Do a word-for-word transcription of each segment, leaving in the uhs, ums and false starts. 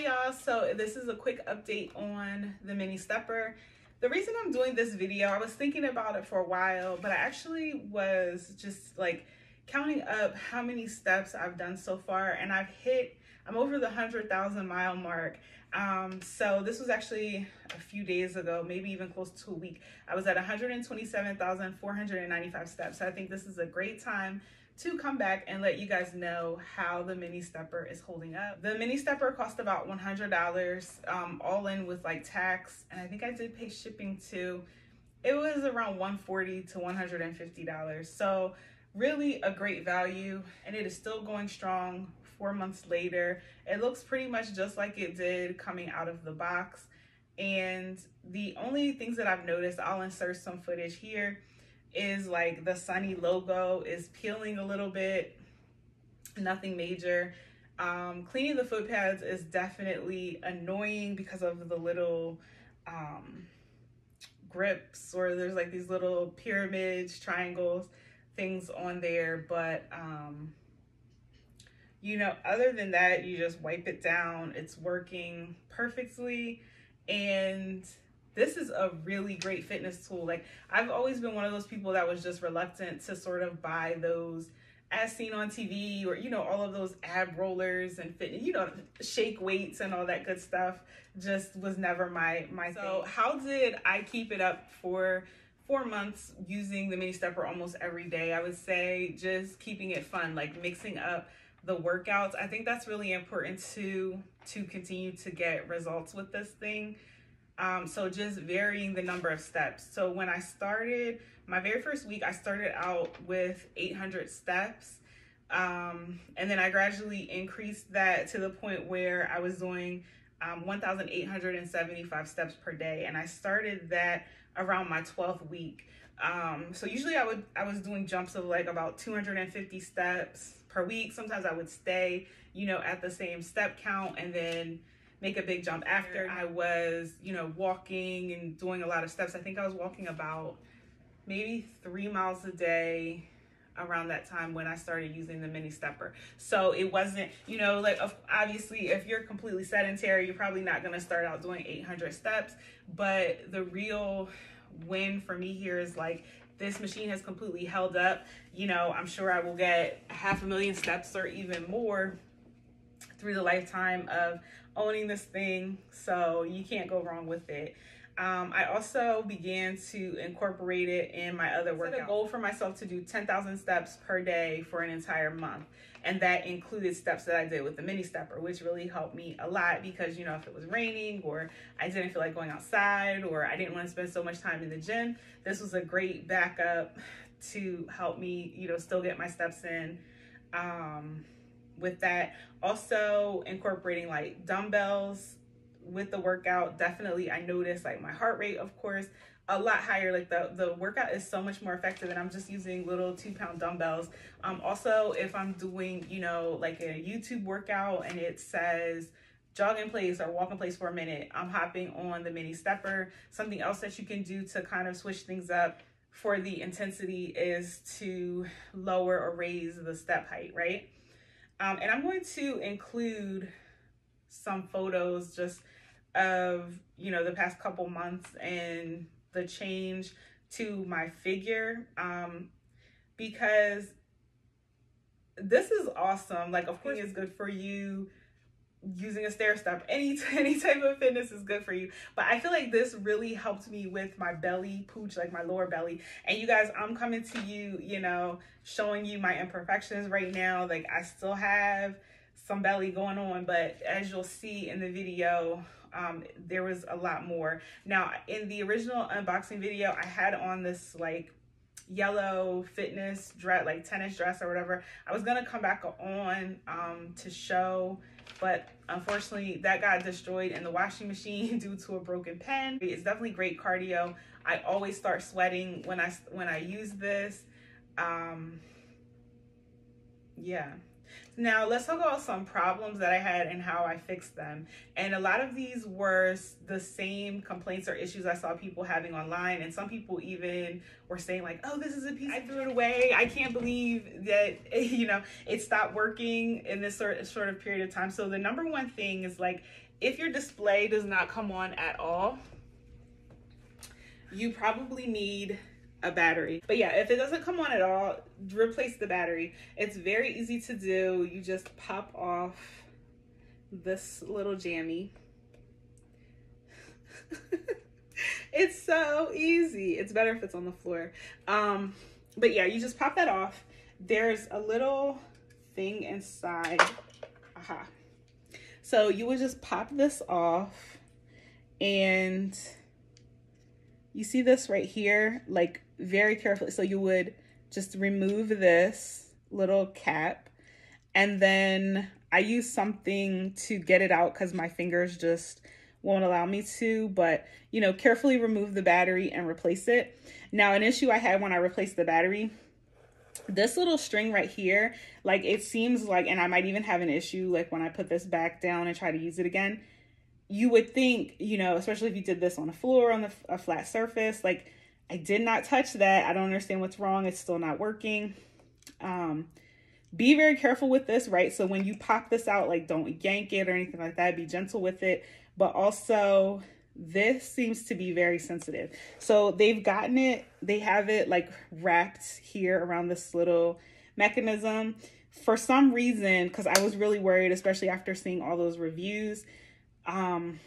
Hi y'all, so this is a quick update on the mini stepper. The reason I'm doing this video, I was thinking about it for a while, but I actually was just like counting up how many steps I've done so far, and I've hit, I'm over the one hundred thousand mile mark. Um, so this was actually a few days ago, maybe even close to a week. I was at one hundred twenty-seven thousand four hundred ninety-five steps. So I think this is a great time to come back and let you guys know how the mini stepper is holding up. The mini stepper cost about one hundred dollars, um, all in with like tax, and I think I did pay shipping too. It was around one hundred forty to one hundred fifty dollars. So really a great value, and it is still going strong four months later. It looks pretty much just like it did coming out of the box. And the only things that I've noticed, I'll insert some footage here, is like the Sunny logo is peeling a little bit, nothing major. Um, cleaning the foot pads is definitely annoying because of the little um, grips, or there's like these little pyramids, triangles, things on there. But, um, you know, other than that, you just wipe it down. It's working perfectly. And this is a really great fitness tool. Like, I've always been one of those people that was just reluctant to sort of buy those as seen on T V, or, you know, all of those ab rollers and fitness, you know, shake weights and all that good stuff. Just was never my, my thing. So how did I keep it up for four months using the mini stepper almost every day? I would say just keeping it fun, like mixing up the workouts. I think that's really important to, to continue to get results with this thing. Um, so just varying the number of steps. So when I started, my very first week, I started out with eight hundred steps. Um, and then I gradually increased that to the point where I was doing um, one thousand eight hundred seventy-five steps per day. And I started that around my twelfth week. Um, so usually I would, I was doing jumps of like about two hundred fifty steps per week. Sometimes I would stay, you know, at the same step count and then make a big jump after. I was, you know, walking and doing a lot of steps. I think I was walking about maybe three miles a day around that time when I started using the mini stepper. So it wasn't, you know, like, obviously if you're completely sedentary, you're probably not gonna start out doing eight hundred steps. But the real win for me here is like, this machine has completely held up. You know, I'm sure I will get half a million steps or even more through the lifetime of owning this thing, so you can't go wrong with it. Um, I also began to incorporate it in my other workouts. I set a goal for myself to do ten thousand steps per day for an entire month, and that included steps that I did with the mini stepper, which really helped me a lot because, you know, if it was raining or I didn't feel like going outside or I didn't want to spend so much time in the gym, this was a great backup to help me, you know, still get my steps in. Um, with that, also incorporating like dumbbells with the workout, definitely I noticed like my heart rate, of course, a lot higher. Like the the workout is so much more effective, and I'm just using little two pound dumbbells. Um also, if I'm doing, you know, like a YouTube workout and it says jog in place or walk in place for a minute, I'm hopping on the mini stepper. Something else that you can do to kind of switch things up for the intensity is to lower or raise the step height, right? Um, and I'm going to include some photos just of, you know, the past couple months and the change to my figure, um, because this is awesome. Like, of course, it's good for you. Using a stair step, any any type of fitness is good for you, but I feel like this really helped me with my belly pooch, like my lower belly. And you guys, I'm coming to you, you know, showing you my imperfections right now. Like, I still have some belly going on, but as you'll see in the video, um there was a lot more. Now, in the original unboxing video, I had on this like yellow fitness dress, like tennis dress or whatever. I was gonna come back on um to show, but unfortunately that got destroyed in the washing machine due to a broken pen. It's definitely great cardio. I always start sweating when I when I use this. Um yeah, Now let's talk about some problems that I had and how I fixed them. And a lot of these were the same complaints or issues I saw people having online. And some people even were saying like, oh, this is a piece, I threw it away. I can't believe that, you know, it stopped working in this sort of, sort of period of time. So the number one thing is like, if your display does not come on at all, you probably need a battery. But yeah, if it doesn't come on at all, replace the battery. It's very easy to do. You just pop off this little jammy. It's so easy. It's better if it's on the floor. Um, but yeah, you just pop that off. There's a little thing inside. Aha. So you would just pop this off, and you see this right here, like very carefully. So you would just remove this little cap, and then I use something to get it out because my fingers just won't allow me to, but you know, carefully remove the battery and replace it. Now, an issue I had when I replaced the battery, this little string right here, like it seems like, and I might even have an issue, like when I put this back down and try to use it again, you would think, you know, especially if you did this on a floor, on the, a flat surface, like I did not touch that. I don't understand what's wrong. It's still not working. Um, be very careful with this, right? So when you pop this out, like don't yank it or anything like that. Be gentle with it. But also this seems to be very sensitive. So they've gotten it. They have it like wrapped here around this little mechanism. For some reason, because I was really worried, especially after seeing all those reviews, um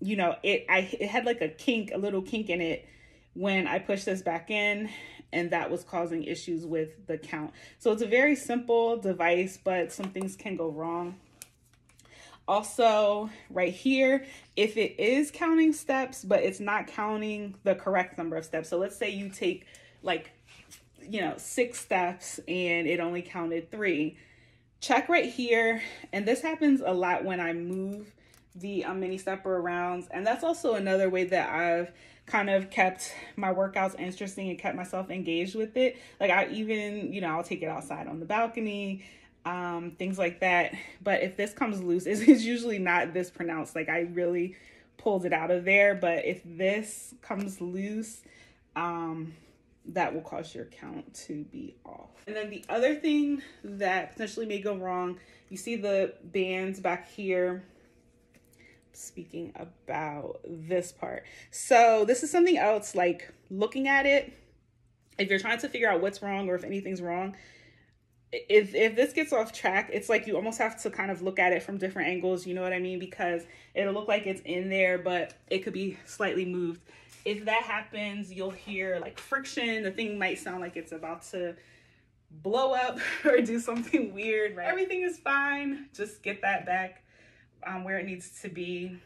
you know it I it had like a kink a little kink in it when I pushed this back in, and that was causing issues with the count. So it's a very simple device, but some things can go wrong. Also right here, if it is counting steps but it's not counting the correct number of steps, so let's say you take like you know six steps and it only counted three, check right here. And this happens a lot when I move the um, mini stepper around. And that's also another way that I've kind of kept my workouts interesting and kept myself engaged with it. Like I even, you know, I'll take it outside on the balcony, um, things like that. But if this comes loose, it's, it's usually not this pronounced. Like I really pulled it out of there. But if this comes loose, um, that will cause your count to be off. And then the other thing that potentially may go wrong, you see the bands back here. Speaking about this part, so this is something else, like looking at it, if you're trying to figure out what's wrong or if anything's wrong, if if this gets off track, it's like you almost have to kind of look at it from different angles, you know what I mean, because it'll look like it's in there but it could be slightly moved. If that happens, you'll hear like friction. The thing might sound like it's about to blow up or do something weird, right? Everything is fine, just get that back Um, where it needs to be.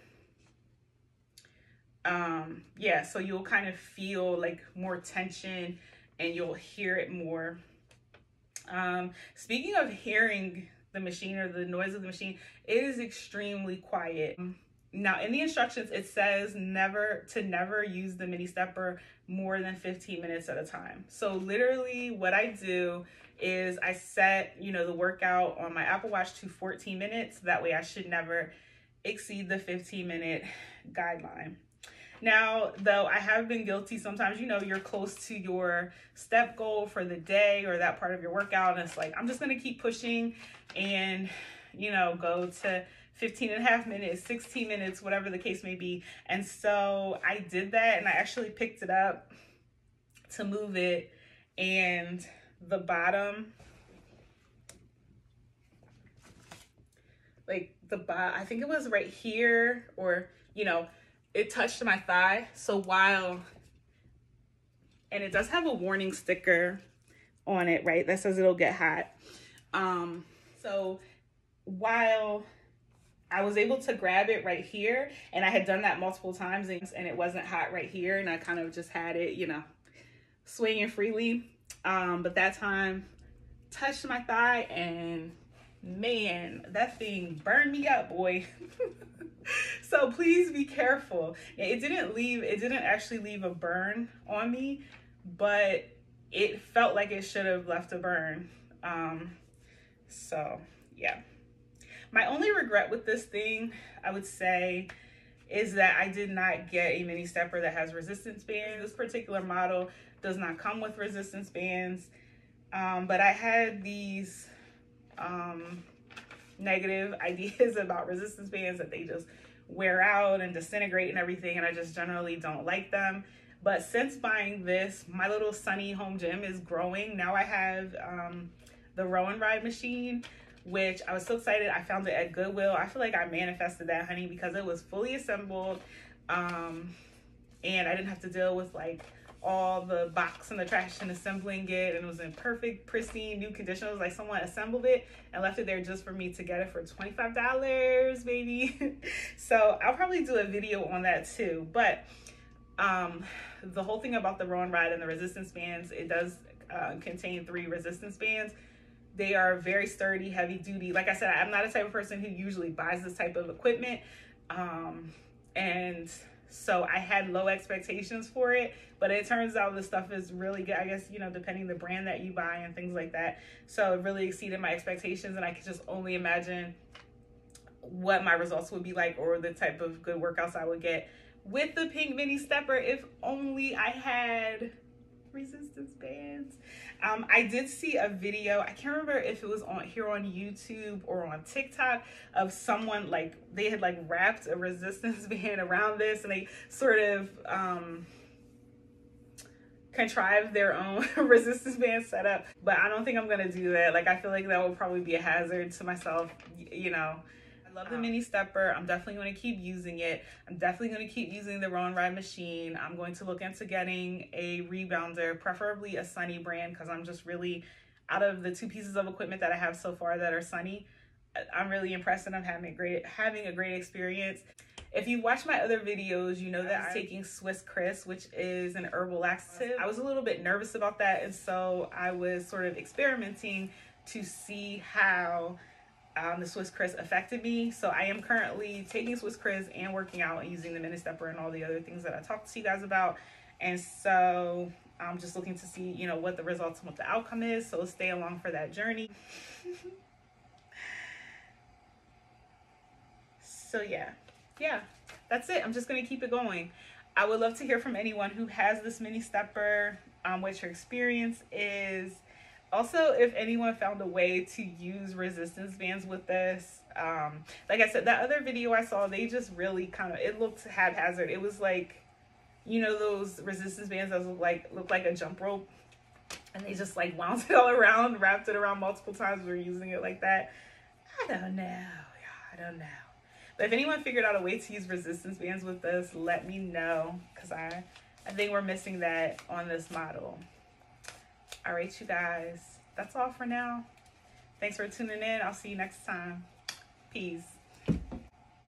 Um, yeah, so you'll kind of feel like more tension and you'll hear it more. Um, speaking of hearing the machine or the noise of the machine, it is extremely quiet. Now in the instructions, it says never to never use the mini stepper more than fifteen minutes at a time. So literally what I do is I set, you know, the workout on my Apple Watch to fourteen minutes. That way I should never exceed the fifteen minute guideline. Now, though, I have been guilty sometimes, you know, you're close to your step goal for the day or that part of your workout. And it's like, I'm just going to keep pushing and, you know, go to fifteen and a half minutes, sixteen minutes, whatever the case may be. And so I did that, and I actually picked it up to move it, and the bottom, like the bottom, I think it was right here, or, you know, it touched my thigh. So while, and it does have a warning sticker on it, right? That says it'll get hot. Um, so while I was able to grab it right here, and I had done that multiple times, and, and it wasn't hot right here, and I kind of just had it, you know, swinging freely. Um, but that time touched my thigh, and man, that thing burned me up, boy. So please be careful. It didn't leave, it didn't actually leave a burn on me, but it felt like it should have left a burn. Um, so yeah. My only regret with this thing, I would say, is that I did not get a mini stepper that has resistance bands. This particular model does not come with resistance bands. Um, but I had these um, negative ideas about resistance bands, that they just wear out and disintegrate and everything. And I just generally don't like them. But since buying this, my little Sunny home gym is growing. Now I have um, the Row and Ride machine, which I was so excited. I found it at Goodwill. I feel like I manifested that, honey, because it was fully assembled. Um, and I didn't have to deal with like all the box and the trash and assembling it. And it was in perfect, pristine, new condition. It was like someone assembled it and left it there just for me to get it for twenty-five dollars, baby. So I'll probably do a video on that too. But um, the whole thing about the Row and Ride and the resistance bands, it does uh, contain three resistance bands. They are very sturdy, heavy duty. Like I said, I'm not a type of person who usually buys this type of equipment. Um, and so I had low expectations for it, but it turns out this stuff is really good. I guess, you know, depending the brand that you buy and things like that. So it really exceeded my expectations, and I could just only imagine what my results would be like, or the type of good workouts I would get with the pink mini stepper, if only I had resistance bands. um I did see a video, I can't remember if it was on here on YouTube or on TikTok, of someone like they had like wrapped a resistance band around this, and they sort of um contrived their own resistance band setup. But I don't think I'm gonna do that. Like, I feel like that would probably be a hazard to myself, you know. I love the mini stepper. I'm definitely going to keep using it. I'm definitely going to keep using the Row and Ride machine. I'm going to look into getting a rebounder, preferably a Sunny brand, because I'm just really, out of the two pieces of equipment that I have so far that are Sunny, I'm really impressed, and I'm having a great, having a great experience. If you've watched my other videos, you know that I was taking Swiss Kriss, which is an herbal laxative. I was a little bit nervous about that, and so I was sort of experimenting to see how Um, the Swiss Kriss affected me. So I am currently taking Swiss Kriss and working out and using the mini stepper and all the other things that I talked to you guys about. And so I'm just looking to see, you know, what the results and what the outcome is. So stay along for that journey. So yeah, yeah, that's it. I'm just going to keep it going. I would love to hear from anyone who has this mini stepper, um, what your experience is. Also, if anyone found a way to use resistance bands with this, um, like I said, that other video I saw, they just really kind of, it looked haphazard. It was like, you know, those resistance bands that look like, look like a jump rope, and they just like wound it all around, wrapped it around multiple times. We were using it like that. I don't know. I don't know. But if anyone figured out a way to use resistance bands with this, let me know, because I, I think we're missing that on this model. All right, you guys, that's all for now. Thanks for tuning in. I'll see you next time. Peace.